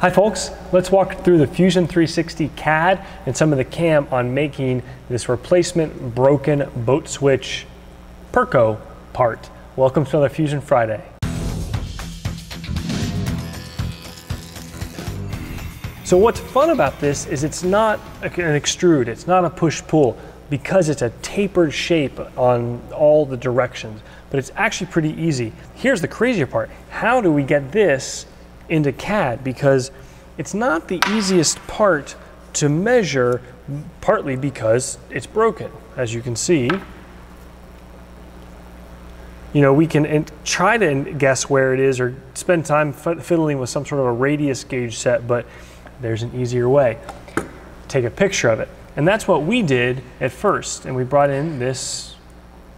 Hi folks, let's walk through the Fusion 360 CAD and some of the CAM on making this replacement broken boat switch Perko part. Welcome to another Fusion Friday. So what's fun about this is it's not an extrude, it's not a push-pull, because it's a tapered shape on all the directions, but it's actually pretty easy. Here's the crazier part. How do we get this into CAD? Because it's not the easiest part to measure, partly because it's broken. As you can see, you know, we can try to guess where it is or spend time fiddling with some sort of a radius gauge set, but there's an easier way. Take a picture of it. And that's what we did at first, and we brought in this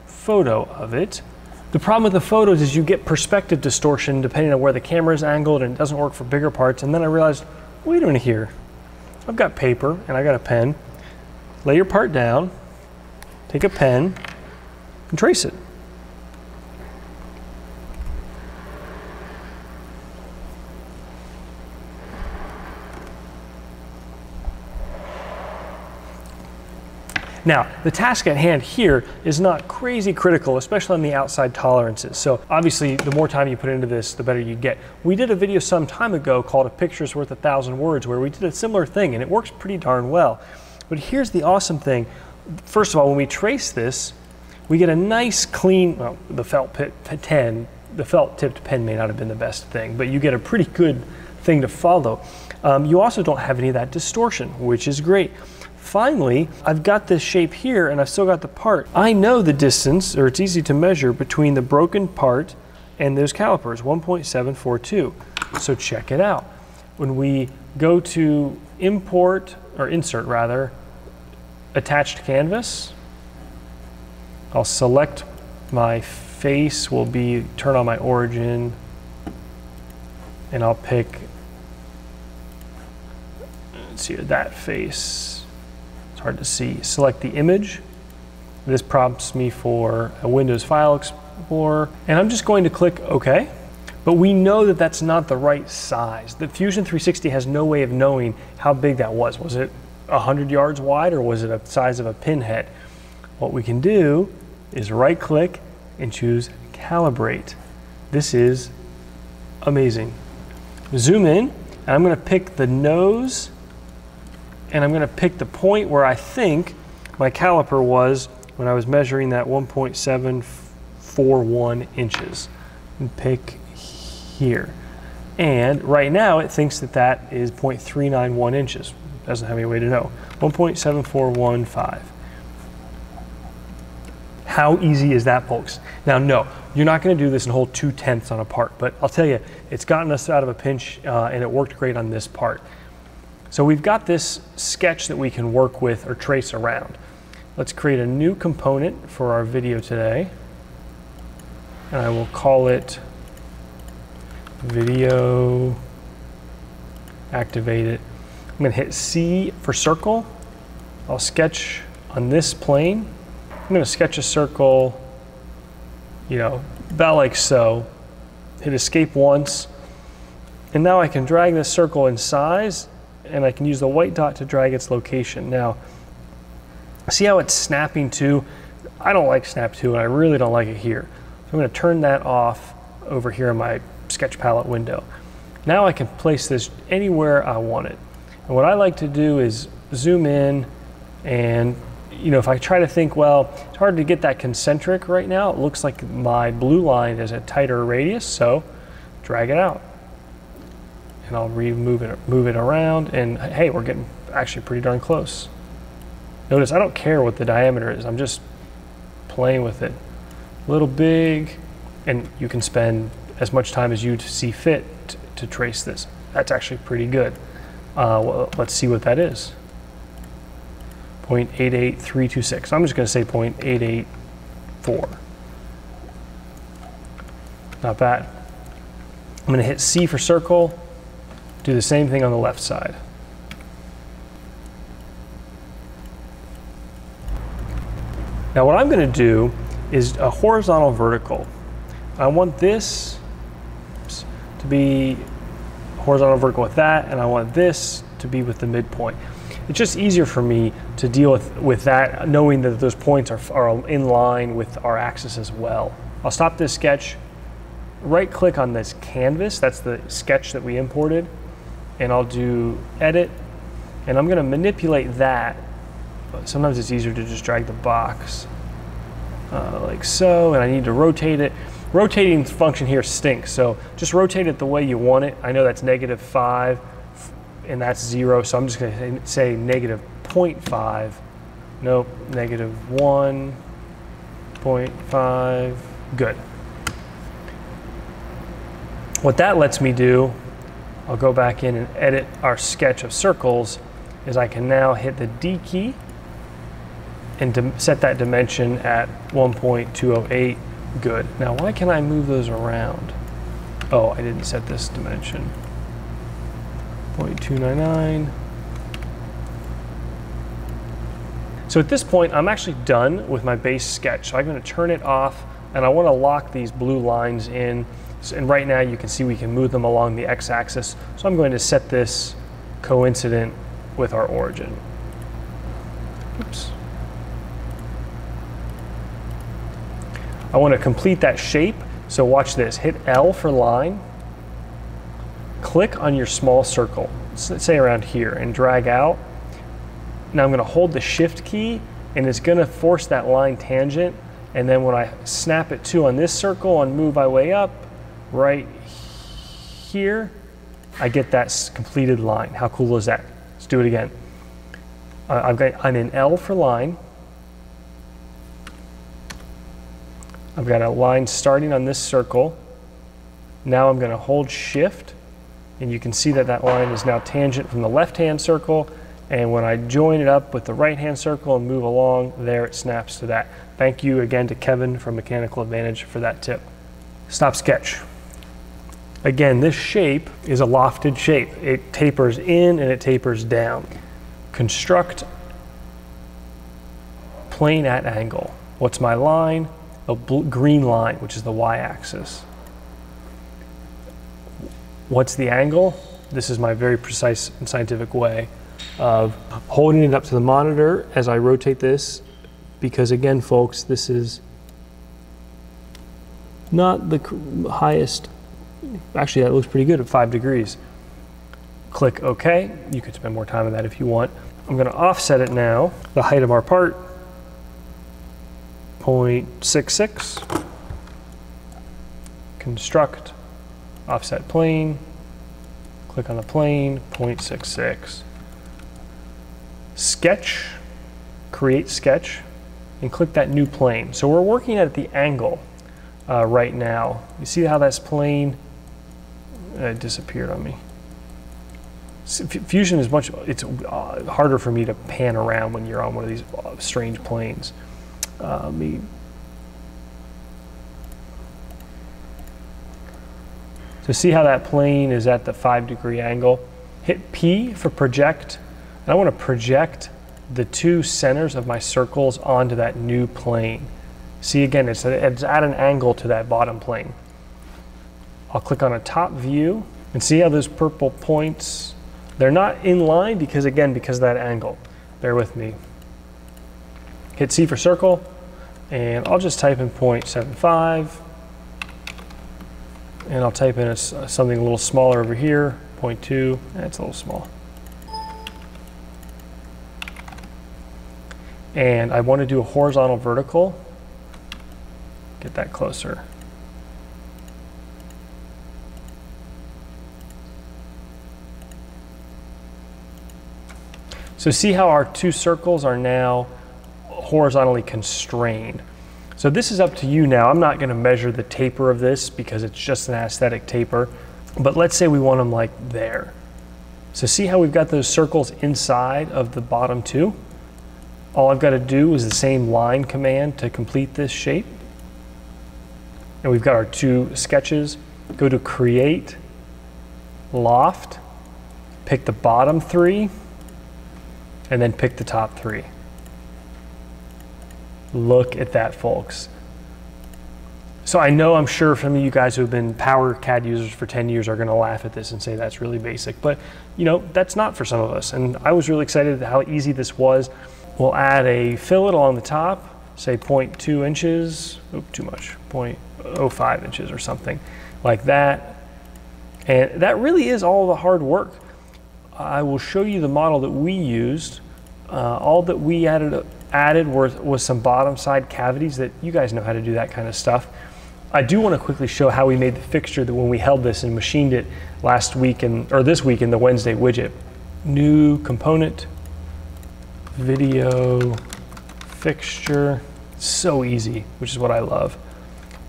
photo of it. The problem with the photos is you get perspective distortion depending on where the camera is angled, and it doesn't work for bigger parts. And then I realized, wait a minute here. I've got paper and I got a pen. Lay your part down, take a pen and trace it. Now, the task at hand here is not crazy critical, especially on the outside tolerances. So obviously, the more time you put into this, the better you get. We did a video some time ago called A Picture's Worth a Thousand Words, where we did a similar thing, and it works pretty darn well. But here's the awesome thing. First of all, when we trace this, we get a nice clean, well, the felt-tipped pen may not have been the best thing, but you get a pretty good thing to follow. You also don't have any of that distortion, which is great. Finally, I've got this shape here and I've still got the part. I know the distance, or it's easy to measure, between the broken part and those calipers, 1.742. So check it out. When we go to import, or insert rather, attached canvas, I'll select my face, will be turn on my origin, and I'll pick, let's see, that face. Hard to see. Select the image. This prompts me for a Windows File Explorer, and I'm just going to click OK. But we know that that's not the right size. The Fusion 360 has no way of knowing how big that was. Was it 100 yards wide, or was it a size of a pinhead? What we can do is right click and choose Calibrate. This is amazing. Zoom in, and I'm going to pick the nose, and I'm going to pick the point where I think my caliper was when I was measuring that 1.741 inches. And pick here. And right now it thinks that that is 0.391 inches. Doesn't have any way to know. 1.7415. How easy is that, folks? Now, no, you're not going to do this and hold 2/10 on a part, but I'll tell you, it's gotten us out of a pinch, and it worked great on this part. So we've got this sketch that we can work with or trace around. Let's create a new component for our video today. And I will call it video, activate it. I'm going to hit C for circle. I'll sketch on this plane. I'm going to sketch a circle, you know, about like so. Hit escape once. And now I can drag this circle in size, and I can use the white dot to drag its location. Now, see how it's snapping to? I don't like snap to, and I really don't like it here. So I'm going to turn that off over here in my sketch palette window. Now I can place this anywhere I want it. And what I like to do is zoom in, and you know, if I try to think, well, it's hard to get that concentric right now. It looks like my blue line is a tighter radius, so drag it out. And I'll move it around, and hey, we're getting actually pretty darn close. Notice I don't care what the diameter is, I'm just playing with it. A little big, and you can spend as much time as you see fit to trace this. That's actually pretty good. Well, let's see what that is. 0.88326. I'm just going to say 0.884. Not bad. I'm going to hit C for circle. Do the same thing on the left side. Now what I'm going to do is a horizontal vertical. I want this to be horizontal vertical with that, and I want this to be with the midpoint. It's just easier for me to deal with that, knowing that those points are in line with our axis as well. I'll stop this sketch, right click on this canvas, that's the sketch that we imported, and I'll do edit, and I'm gonna manipulate that. But sometimes it's easier to just drag the box like so, and I need to rotate it. Rotating function here stinks, so just rotate it the way you want it. I know that's -5 and that's 0, so I'm just gonna say -0.5. Nope, -1.5, good. What that lets me do, I'll go back in and edit our sketch of circles, is I can now hit the D key and set that dimension at 1.208, good. Now, why can I move those around? Oh, I didn't set this dimension. 0.299. So at this point, I'm actually done with my base sketch. So I'm gonna turn it off, and I wanna lock these blue lines in. And right now you can see we can move them along the x-axis. So I'm going to set this coincident with our origin. Oops. I want to complete that shape. So watch this, hit L for line. Click on your small circle, let's say around here, and drag out. Now I'm going to hold the shift key, and it's going to force that line tangent. And then when I snap it to on this circle and move my way up, right here, I get that completed line. How cool is that? Let's do it again. I'm in L for line. I've got a line starting on this circle. Now I'm gonna hold shift, and you can see that that line is now tangent from the left-hand circle, and when I join it up with the right-hand circle and move along, there it snaps to that. Thank you again to Kevin from Mechanical Advantage for that tip. Stop sketch. Again, this shape is a lofted shape. It tapers in and it tapers down. Construct plane at angle. What's my line? A green line, which is the y-axis. What's the angle? This is my very precise and scientific way of holding it up to the monitor as I rotate this, because again, folks, this is not the highest. Actually, that looks pretty good at 5 degrees. Click OK. You could spend more time on that if you want. I'm going to offset it now. The height of our part, 0.66. Construct offset plane. Click on the plane, 0.66. Sketch, create sketch, and click that new plane. So we're working at the angle right now. You see how that's plane disappeared on me. Fusion is it's harder for me to pan around when you're on one of these strange planes. So see how that plane is at the 5 degree angle? Hit P for project. And I want to project the two centers of my circles onto that new plane. See again, it's at an angle to that bottom plane. I'll click on a top view and see how those purple points, they're not in line because again, because of that angle. Bear with me. Hit C for circle, and I'll just type in 0.75, and I'll type in something a little smaller over here, 0.2, that's a little small. And I want to do a horizontal vertical. Get that closer. So see how our two circles are now horizontally constrained. So this is up to you now. I'm not going to measure the taper of this because it's just an aesthetic taper, but let's say we want them like there. So see how we've got those circles inside of the bottom two? All I've got to do is the same line command to complete this shape. And we've got our two sketches. Go to create, loft, pick the bottom three, and then pick the top three. Look at that, folks. So I know, I'm sure some of you guys who have been PowerCAD users for 10 years are gonna laugh at this and say that's really basic, but you know, that's not for some of us. And I was really excited at how easy this was. We'll add a fillet along the top, say 0.2 inches, oop, too much, 0.05 inches or something like that. And that really is all the hard work. I will show you the model that we used. All that we added was some bottom side cavities that you guys know how to do that kind of stuff. I do want to quickly show how we made the fixture that when we held this and machined it last week or this week in the Wednesday widget. New component, video fixture, so easy, which is what I love.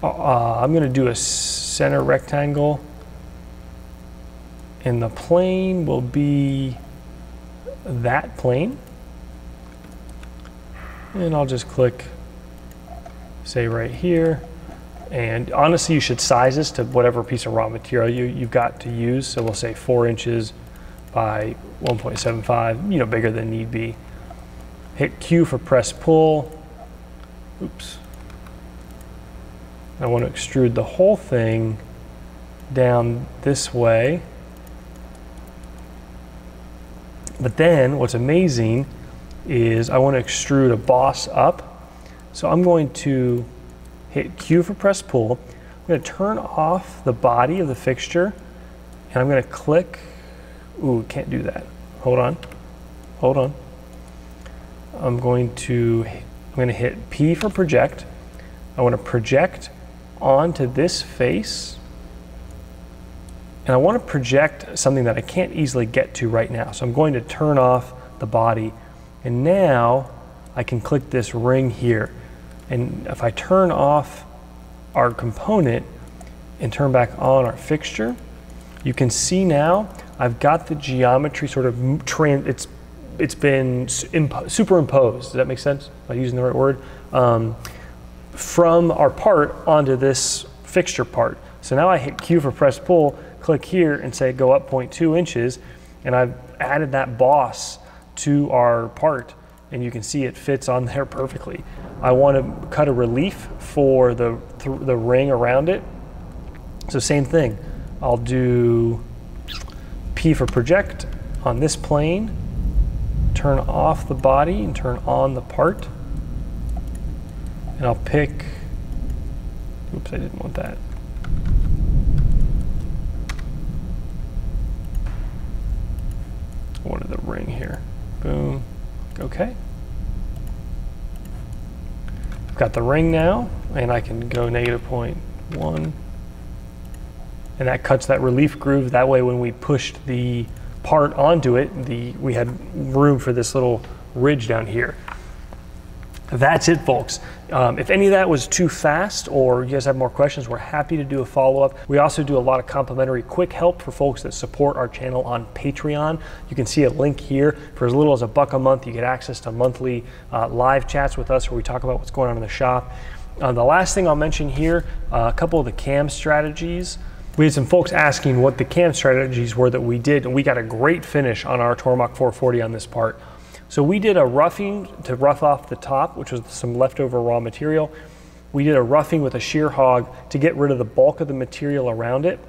I'm going to do a center rectangle and the plane will be that plane. And I'll just click, say right here. And honestly, you should size this to whatever piece of raw material you've got to use. So we'll say 4 inches by 1.75, you know, bigger than need be. Hit Q for press pull. Oops. I want to extrude the whole thing down this way. But then what's amazing is I want to extrude a boss up. So I'm going to hit Q for press pull. I'm going to turn off the body of the fixture and I'm going to click. Ooh, can't do that. Hold on. Hold on. I'm going to hit P for project. I want to project onto this face. And I want to project something that I can't easily get to right now. So I'm going to turn off the body. And now I can click this ring here. And if I turn off our component and turn back on our fixture, you can see now I've got the geometry sort of it's been superimposed. Does that make sense? Am I using the right word? From our part onto this fixture part. So now I hit Q for press pull, click here and say go up 0.2 inches. And I've added that boss to our part and you can see it fits on there perfectly. I want to cut a relief for the ring around it. So same thing, I'll do P for project on this plane, turn off the body and turn on the part. And I'll pick, oops, I didn't want that. I wanted the ring here. Boom. Okay. I've got the ring now, and I can go -0.1. And that cuts that relief groove. That way when we pushed the part onto it, we had room for this little ridge down here. That's it, folks. If any of that was too fast or you guys have more questions, we're happy to do a follow-up. We also do a lot of complimentary quick help for folks that support our channel on Patreon. You can see a link here. For as little as $1 a month, you get access to monthly live chats with us where we talk about what's going on in the shop. The last thing I'll mention here, a couple of the CAM strategies. We had some folks asking what the CAM strategies were that we did, and we got a great finish on our Tormach 440 on this part. So we did a roughing to rough off the top, which was some leftover raw material. We did a roughing with a shear hog to get rid of the bulk of the material around it.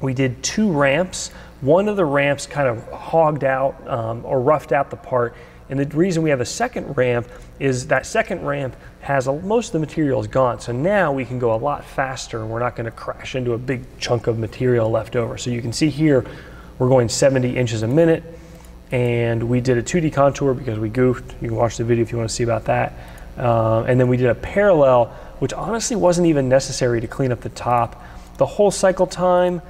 We did 2 ramps. One of the ramps kind of hogged out or roughed out the part. And the reason we have a second ramp is that second ramp has most of the material is gone. So now we can go a lot faster and we're not gonna crash into a big chunk of material left over. So you can see here, we're going 70 inches a minute. And we did a 2D contour because we goofed. You can watch the video if you want to see about that. And then we did a parallel, which honestly wasn't even necessary to clean up the top. The whole cycle time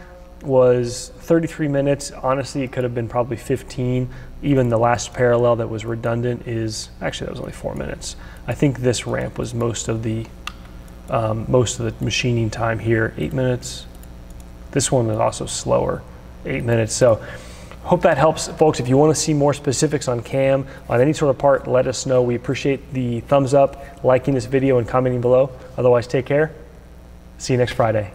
was 33 minutes. Honestly, it could have been probably 15. Even the last parallel that was redundant is, actually that was only 4 minutes. I think this ramp was most of the machining time here, 8 minutes. This one was also slower, 8 minutes. So. Hope that helps, folks. If you want to see more specifics on CAM, on any sort of part, let us know. We appreciate the thumbs up, liking this video, and commenting below. Otherwise, take care. See you next Friday.